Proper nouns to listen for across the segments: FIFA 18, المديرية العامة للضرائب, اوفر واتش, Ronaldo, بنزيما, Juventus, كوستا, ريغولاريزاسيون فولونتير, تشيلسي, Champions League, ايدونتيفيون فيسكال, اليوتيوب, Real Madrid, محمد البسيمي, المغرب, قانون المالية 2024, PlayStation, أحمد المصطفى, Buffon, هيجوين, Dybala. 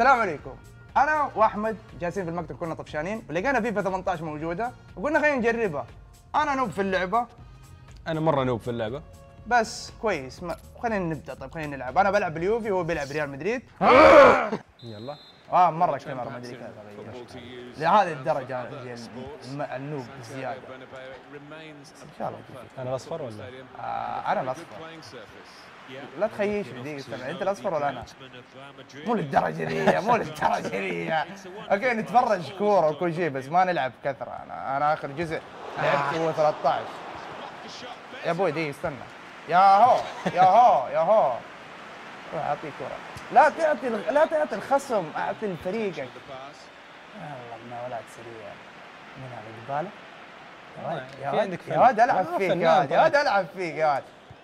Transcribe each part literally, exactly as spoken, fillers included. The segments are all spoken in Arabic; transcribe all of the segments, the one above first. السلام عليكم. انا واحمد جالسين في المكتب كنا طفشانين ولقينا فيفا ثمانية عشر موجوده وقلنا خلينا نجربها. انا نوب في اللعبه. انا مره نوب في اللعبه. بس كويس ما... خلينا نبدا. طيب خلينا نلعب. انا بلعب اليوفي وهو بيلعب ريال مدريد. يلا. اه مره كمان ما ادري كيف لهذه الدرجه النوب زياده. ان شاء الله. انا الاصفر ولا؟ آه انا الاصفر. لا تخيش بدقيقة سبعة. انت الاصفر ولا انا؟ مو للدرجه دي مو للدرجه دي. اوكي نتفرج كوره وكل شيء بس ما نلعب كثره. انا انا اخر جزء لعبت هو ثلاثة عشر. يا ابوي دي استنى. يا هو يا هو يا هو روح اعطيه كوره. لا تعطي لا تعطي الخصم، اعطي لفريقك. والله انه ولد سريع. مين هذا ديبالا؟ يا ولد يا ولد العب فيك يا ولد يا ولد العب فيك يا ولد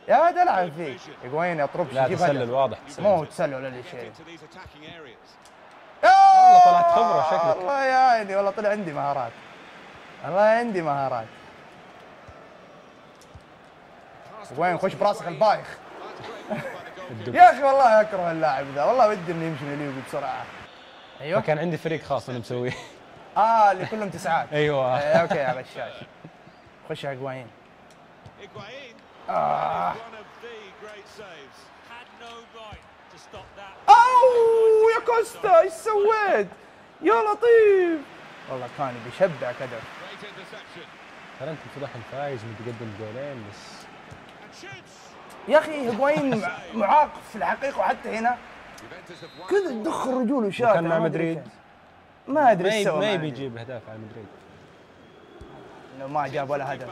يا ولد العب فيك. اجوين اطربش. لا تسلل واضح. مو تسلل ولا شيء. والله طلعت خبره شكلك. الله يعيني والله طلع عندي مهارات. الله عندي مهارات. وين خش براسك البايخ. يا اخي والله اكره اللاعب ذا، والله ودي انه يمشي اليوم بسرعه. ايوه فكان عندي فريق خاص انا مسويه. اه اللي كلهم تسعات. ايوه اوكي يا غشاش. خش يا اجواين. اه اوه يا كوستا ايش سويت؟ يا لطيف. والله كان بيشبع كذا. ترى انت انفتاح الفايز متقدم جولين بس. يا اخي هيجوين معاق في الحقيقه وحتى هنا كذا تدخل رجوله شاطر. كان مع مدريد ما ادري ايش سوى. ما يبي يجيب اهداف على مدريد. لو ما جاب ولا هدف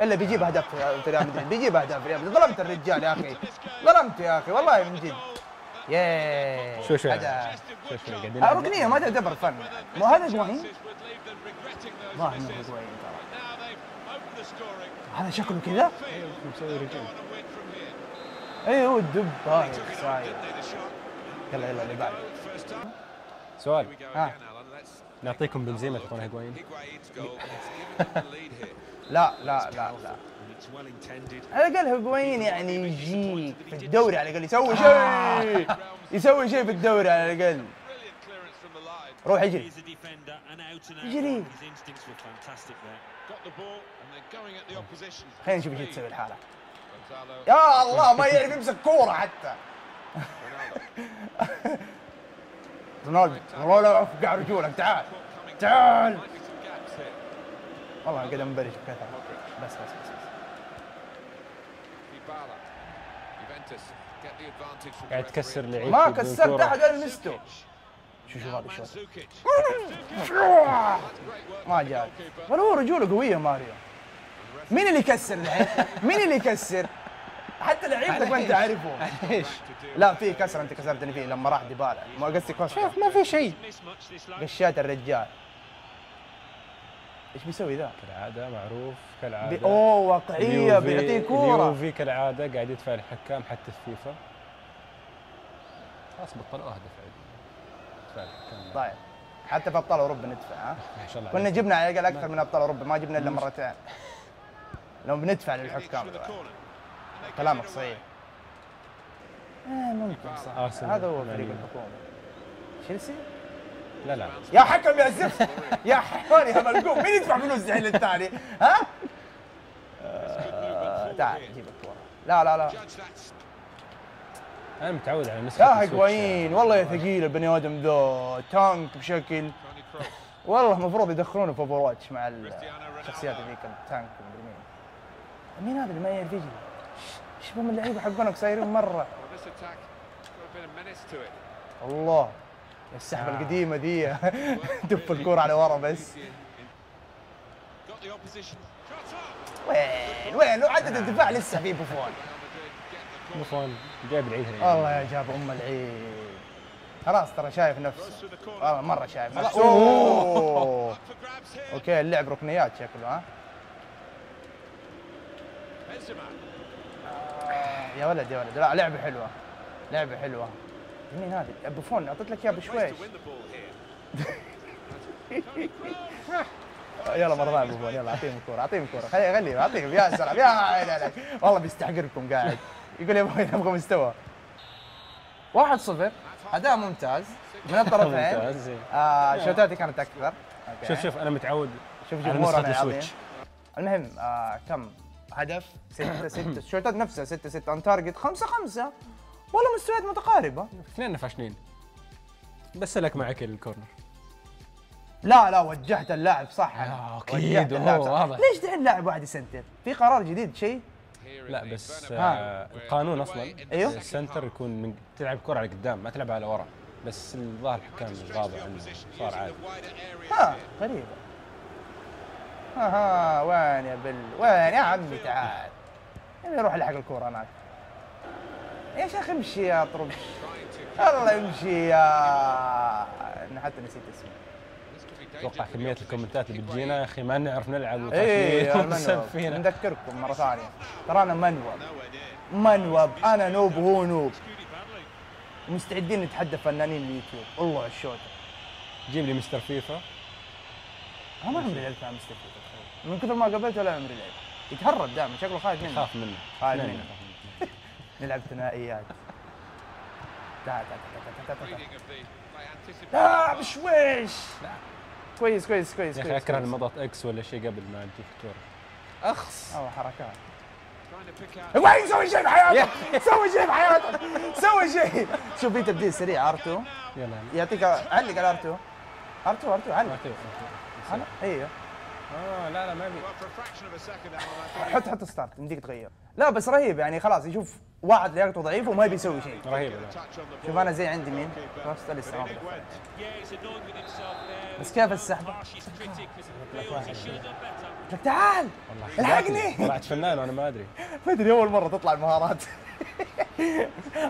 الا بيجيب اهداف في ريال مدريد. بيجيب اهداف في ريال مدريد. ظلمت الرجال يا اخي ظلمته يا اخي والله من جد. ياه شو شو هذا ركنيه ما تعتبر فن. مو هذا هيجوين ما هو هيجوين ترى. هذا شكله كذا؟ ايوه مسوي رجل. ايوه هو الدب هاي صاير. يلا يلا اللي بعده. سؤال ها نعطيكم بنزيما تعطونه هيجوين؟ لا لا لا لا على الاقل هيجوين يعني يجيك في الدوري على الاقل يسوي شيء يسوي شيء في الدوري على الاقل. روح اجري اجري. خلينا نشوف ايش تسوي الحالة. يا الله ما يعرف يمسك كورة حتى. رونالدو رونالدو افقع رجولك تعال تعال. والله قاعد انبرش بكثرة. بس بس بس بس قاعد تكسر لعيبة. ما كسرت احد الا ميستو. شو شو هذا الشوط؟ ما جاء ولا هو رجوله قوية ماريو. مين اللي يكسر الحين؟ مين اللي يكسر؟ حتى لعيبتك ما انت عارفه. ليش؟ لا في كسر انت كسرتني فيه لما راح ديبالا، ما قصدي شوف ما في شيء. غشات الرجال. ايش بيسوي ذا؟ كالعادة معروف كالعادة. اوه واقعية بيعطيه كورة. اليوفي كالعادة قاعد يدفع الحكام حتى الفيفا. خلاص بطلوا اهداف عادي. طيب حتى في ابطال اوروبا ندفع ها؟ ما شاء الله كنا جبنا على الاقل اكثر من ابطال اوروبا ما جبنا الا مرتين. لو بندفع للحكام كلامك صحيح. آه ممكن صح. هذا هو فريق الحكومه. تشيلسي؟ لا لا يا حكم يا زفت يا حيوان يا ملقوم. مين يدفع فلوس الحين للثاني؟ ها؟ آه تعال جيب الكوره. لا لا لا أنا متعود على مسكة. يا هيجوين والله يا ثقيل البني آدم ذا تانك بشكل. والله المفروض يدخلونه في اوفر واتش مع الشخصيات ذيك التانك. مين هذا اللي ما يعرف يجري؟ شباب اللعيبة حقونك صايرين مرة. الله السحبة القديمة ذي دف الكورة على ورا بس. وين وين عدد الدفاع لسه في بوفون. بوفون جايب العيد هنا والله يا جاب ام العيد. خلاص ترى شايف نفسه والله مره شايف نفسه. اوه اوكي اللعب ركنيات شكله ها. يا ولد يا ولد لا لعبه حلوه لعبه حلوه. مين هذه؟ بوفون اعطيت لك اياه بشويش. يلا مرة بوفون يلا اعطيهم الكوره اعطيهم الكوره خليه يغلي اعطيهم يا سلام يا عيني. والله بيستحقركم قاعد. يقول يا ابوي نبغى مستوى واحد صفر اداء ممتاز من الطرفين. آه شوتاتي كانت اكثر. أوكي. شوف شوف انا متعود شوف جمهورنا السويتش. المهم آه كم هدف؟ ستة ستة الشوتات نفسها ستة ستة اون تارجت خمسة خمسة والله مستويات متقاربة. اثنين نفشنين. بس لك معك الكورنر. لا لا وجهت اللاعب صح اكيد واضح. ليش دحين لاعب واحد يسنتر؟ في قرار جديد شيء؟ لا بس آه القانون اصلا ايوه السنتر يكون من تلعب كرة على قدام ما تلعبها على ورا بس الظاهر الحكام غاضب عنه صار عادي. ها غريبة. ها ها وين يا بل وين يا عمي تعال. يبي يروح لحق الكورة هناك. يا شيخ امشي يا طربش. الله امشي يا انا حتى نسيت اسمه. اتوقع كمية الكومنتات اللي بتجينا يا اخي ما نعرف نلعب وتسب فينا. نذكركم مرة ثانية ترانا منوب منوب انا نوب وهو نوب. مستعدين نتحدى فنانين اليوتيوب والله الشوطة. جيب لي مستر فيفا. انا ما عمري لعبت مع مستر فيفا من كثر ما قابلته ولا عمري لعبت. يتهرب دائما شكله خايف منه. خاف منه. خايف منه. نلعب ثنائيات. تعال تعال تعال تعال تعال. لا بشويش. كويس كويس كويس يا اخي اكره لما اضغط اكس ولا شيء قبل ما تجيك كوره اخس او حركات وين سوي شيء بحياتك سوي شيء بحياتك سوي شيء شوف في تبديل سريع ار2 يلا يعطيك علق على ار2 ار2 ار2 علق علق ايوه اه لا لا ما ابي حط حط ستارت يمديك تغير لا بس رهيب يعني خلاص يشوف واحد لياقته ضعيفه وما بيسوي شيء رهيب شوف انا زي عندي مين خلاص لسه بس كيف السحبه لك تعال الحقني طلعت فنان وانا ما ادري ما ادري اول مره تطلع المهارات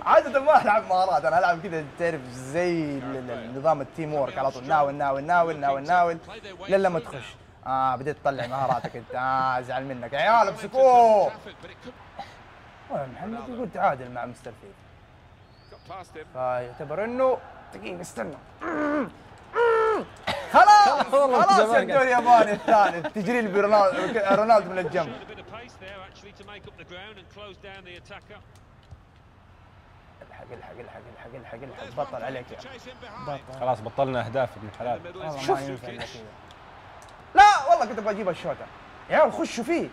عاده ما العب مهارات انا العب كذا تعرف زي نظام التيم وورك على طول ناول ناول ناول ناول ناول لين ما تخش اه بديت تطلع مهاراتك انت اه ازعل منك يا عيال امسكوه محمد يقول تعادل مع مستر فيفا فيعتبر انه دقيقه استنى خلاص خلاص الدوري الياباني الثالث تجري رونالدو من الجنب الحق الحق الحق الحق الحق الحق بطل عليك يا بطل خلاص بطلنا اهداف ابن الحلال شوف لا والله كنت ابغى اجيب الشوطه يا عيال خشوا فيه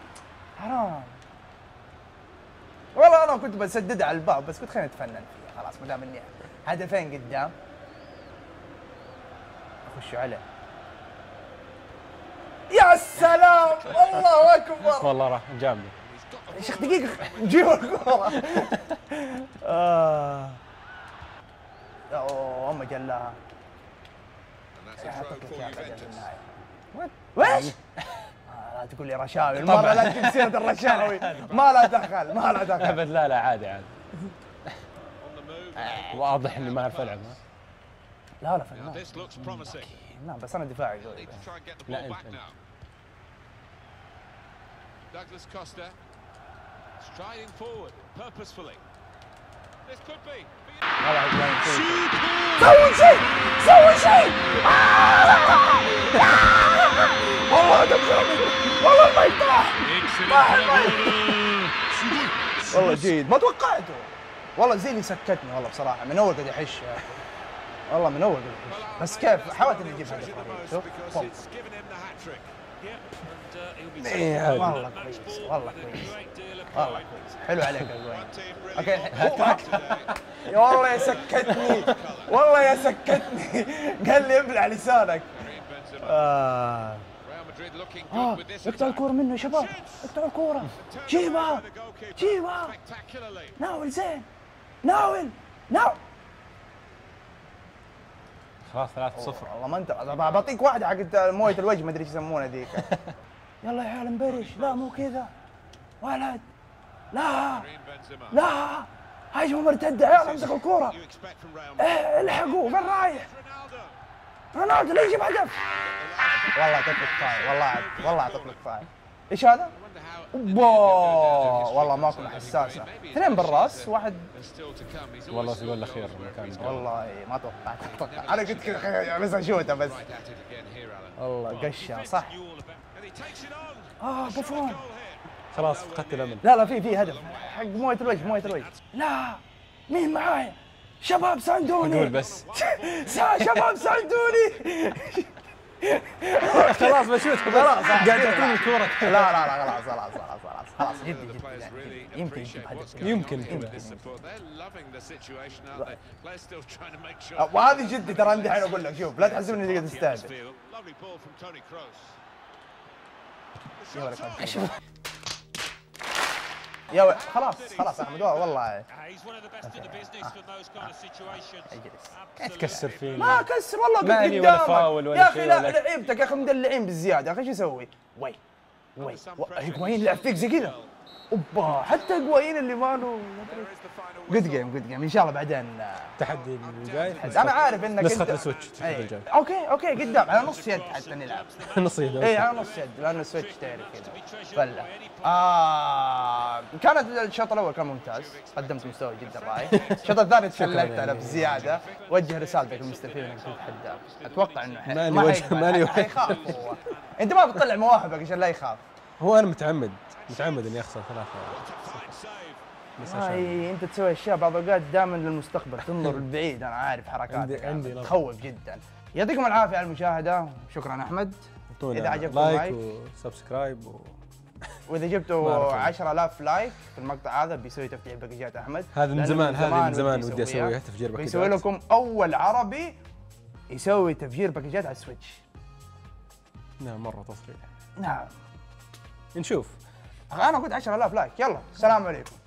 حرام والله انا كنت بسددها على الباب بس كنت خليني اتفنن فيها خلاص ما دام اني هدفين قدام اخش عليه يا سلام الله اكبر والله راح جامد يا شيخ دقيقه جيبوا الكوره اه اوه اما جلاها وش؟ لا تقول لي رشاوي المره لا تجيب سيره الرشاوي ما لا دخل ما لا دخل ابد لا لا عادي عادي واضح اني ما اعرف العب لا لا فنان لا بس انا دفاعي لا انت سوي شيء سوي شيء والله تبصرني والله ما يطاح والله جيد ما توقعته والله زي اللي سكتني والله بصراحه من اول قاعد احش والله من اول قاعد احش بس كيف حاولت اني اجيب هدف شوف والله كويس والله كويس والله كويس حلو عليك الجوين اوكي يا والله يا سكتني والله يا سكتني قال لي ابلع لسانك آه آه اقطعوا الكورة منه يا شباب اقطعوا الكورة جيبها جيبها ناول زين ناول ناول خلاص ثلاثة صفر والله ما انت بعطيك واحدة حقت موية الوجه ما ادري ايش يسمونها ذيك يلا يا عيال مبرش لا مو كذا ولد لا لا هجمة مرتدة يلا امسكوا الكورة الحقوا فين رايح؟ رونالدو ليش يجيب هدف؟ والله تطلق فاي والله والله تطلق فاي ايش هذا؟ اوبا والله ماكو حساسه اثنين بالراس واحد والله يقول له خير والله ما توقعت اتوقع انا قلت كذا بس اشوته بس والله قشه صح اه بوفون خلاص فقدت الامل لا لا في في هدف حق مويه الوجه مويه الوجه لا مين معايا شباب ساندوني. قول بس. شباب ساندوني. خلاص بشوت خلاص قاعد تعطيني الكوره. لا لا لا خلاص خلاص خلاص خلاص خلاص جدي جدي يمكن يمكن يمكن وهذه جدي ترى عندي الحين اقول لك شوف لا تحسبني اني قاعد استهبل. يا وي خلاص خلاص احمد والله اجلس تكسر فيه ما اكسر والله ماني ولا فاول ولا شيء يا اخي لا لعيبتك يا اخي مدلعين بالزياده يا اخي شو اسوي؟ وي وي هيجوايين لعب فيك زي كذا اوبا حتى هيجوايين اللي مالو جود جيم جود جيم ان شاء الله بعدين تحدي الجاي انا عارف انك نسخه السويتش اوكي اوكي قدام على نص يد حتى نلعب نص يد اي على نص يد لان السويتش تعرف كذا فله آه كانت الشوط الاول كان ممتاز قدمت مستوى جدا رائع الشوط الثاني تشللت انا بزياده وجه رسالتك للمستفيد انك تتحداه اتوقع انه ماني وجه ماني وجه انت ما بتطلع مواهبك عشان لا يخاف هو انا متعمد متعمد اني اخسر ثلاثه اي انت تسوي اشياء بعض الاوقات دائما للمستقبل تنظر لبعيد انا عارف حركاتك عندي تخوف جدا يعطيكم العافيه على المشاهده شكرا احمد اذا عجبكم لايك وسبسكرايب و... واذا جبتوا عشرة آلاف لايك في المقطع هذا بيسوي تفجير باكجات احمد هذا من زمان هذا من زمان ودي اسويها تفجير باكجات بيسوي لكم اول عربي يسوي تفجير باكجات على السويتش نعم مره تصريح نعم نشوف انا قلت عشرة آلاف لايك يلا السلام عليكم.